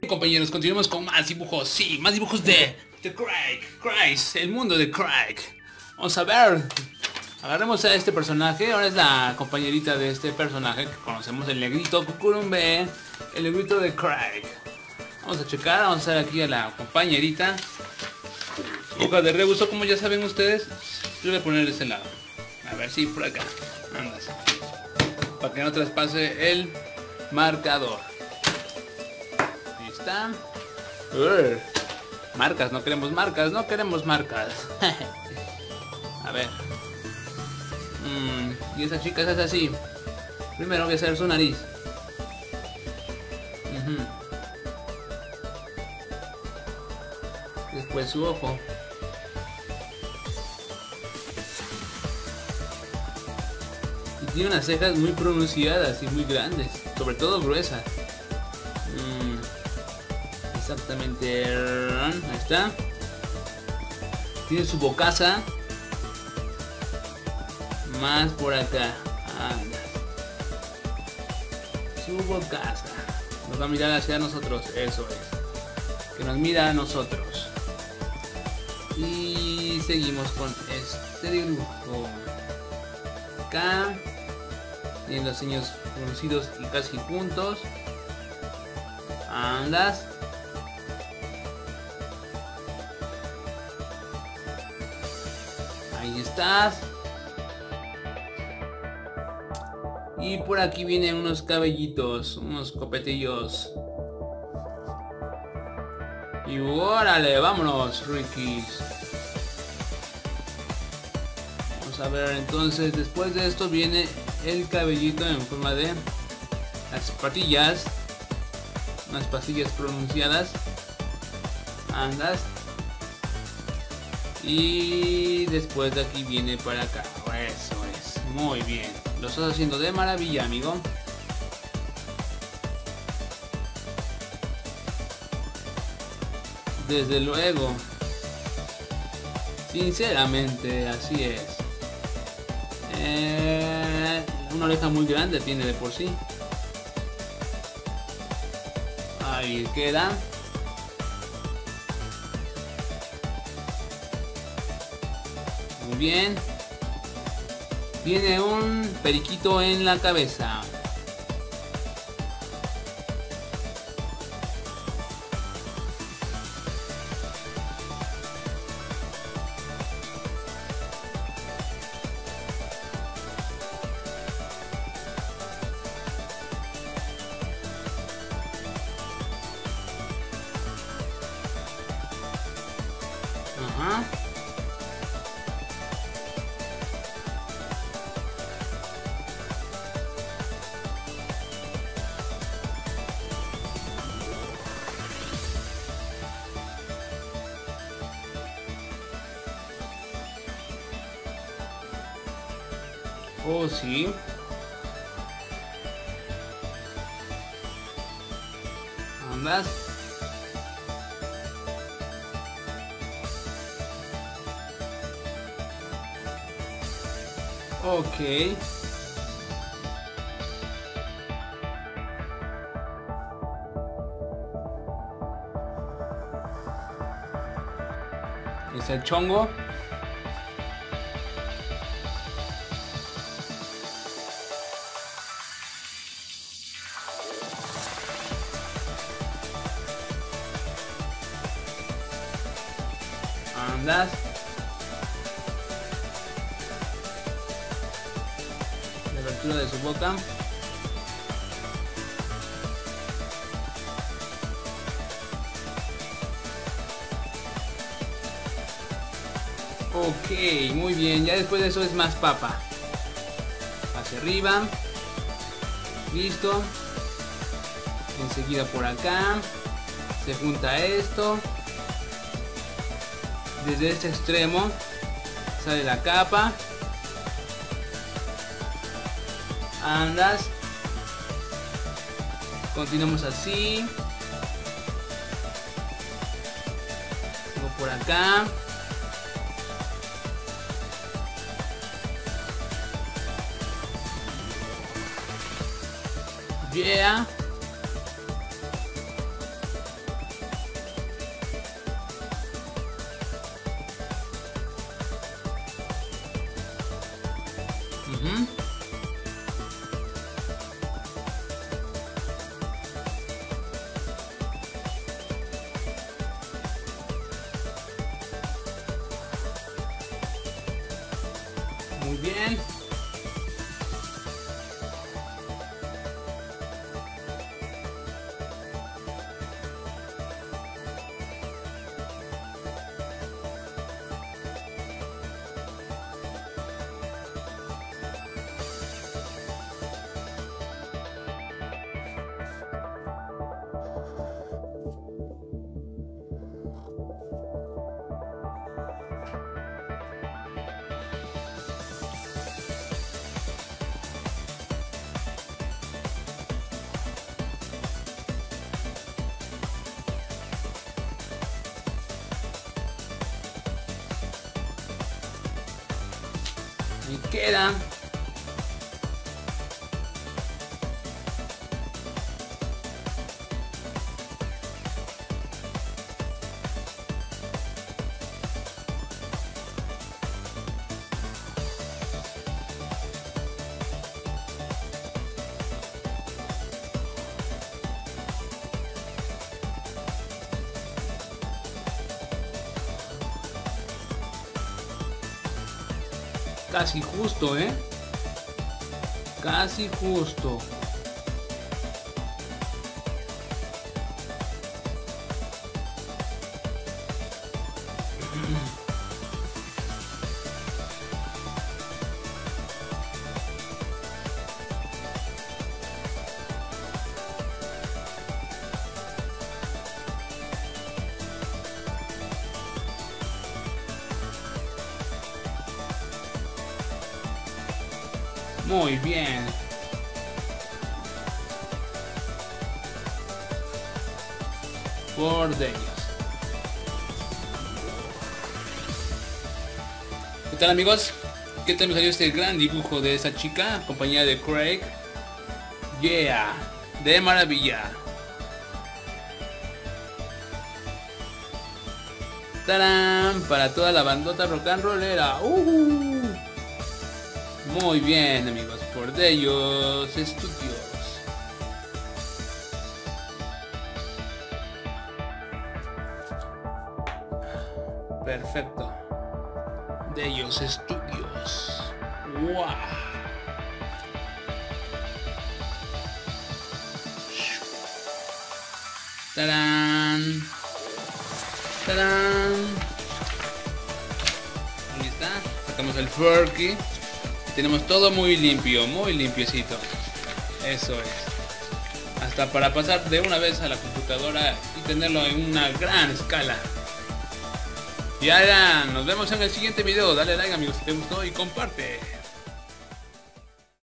Bien, compañeros, continuemos con más dibujos. Sí, más dibujos de Craig, el mundo de Craig. Vamos a ver. Agarremos a este personaje. Ahora es la compañerita de este personaje que conocemos, el negrito Cucurumbe, el negrito de Craig. Vamos a checar, vamos a ver aquí a la compañerita. Hoja de rebuso, como ya saben ustedes. Yo voy a poner de este lado. A ver si por acá. Andas. Para que no traspase el marcador. Ahí está. Marcas, no queremos marcas, no queremos marcas. A ver. Y esa chica se hace así. Primero voy a hacer su nariz. Después su ojo. Y tiene unas cejas muy pronunciadas y muy grandes, sobre todo gruesas. Exactamente. Ahí está. Tiene su bocaza. Más por acá. Anda. Su bocaza. Nos va a mirar hacia nosotros. Eso es. Que nos mira a nosotros. Y seguimos con este dibujo. Acá. Tienen los ceños conocidos y casi juntos. Andas. Ahí estás. Y por aquí vienen unos cabellitos, unos copetillos. Y órale, vámonos, Rikis. Vamos a ver entonces, después de esto viene el cabellito en forma de las patillas. Unas pastillas pronunciadas. Andas. Y después de aquí viene para acá. Eso es, muy bien. Lo estás haciendo de maravilla, amigo. Desde luego. Sinceramente, así es. Una oreja muy grande tiene de por sí. Ahí queda. Muy bien. Tiene un periquito en la cabeza. Ajá. Oh, sí. Andas. Ok. Es el chongo. Andas. La abertura de su boca. Ok, muy bien. Ya después de eso es más papa. Hacia arriba. Listo. Enseguida por acá. Se junta esto. Desde este extremo sale la capa. Andas. Continuamos así. Luego por acá. Yeah. Muy bien. Y queda. Casi justo, ¿eh? Casi justo. Muy bien. Por Deios. ¿Qué tal, amigos? ¿Qué tal me salió este gran dibujo de esta chica? Compañía de Craig. Yeah. De maravilla. ¡Tarán! Para toda la bandota rock and rollera. Muy bien, amigos, por Deios Studios. Perfecto. Deios Studios. ¡Wow! ¡Tarán! ¡Tarán! Ahí está. Sacamos el Furky. Tenemos todo muy limpiecito. Eso es. Hasta para pasar de una vez a la computadora y tenerlo en una gran escala. Y ahora nos vemos en el siguiente video. Dale like, amigos, si te gustó, y comparte.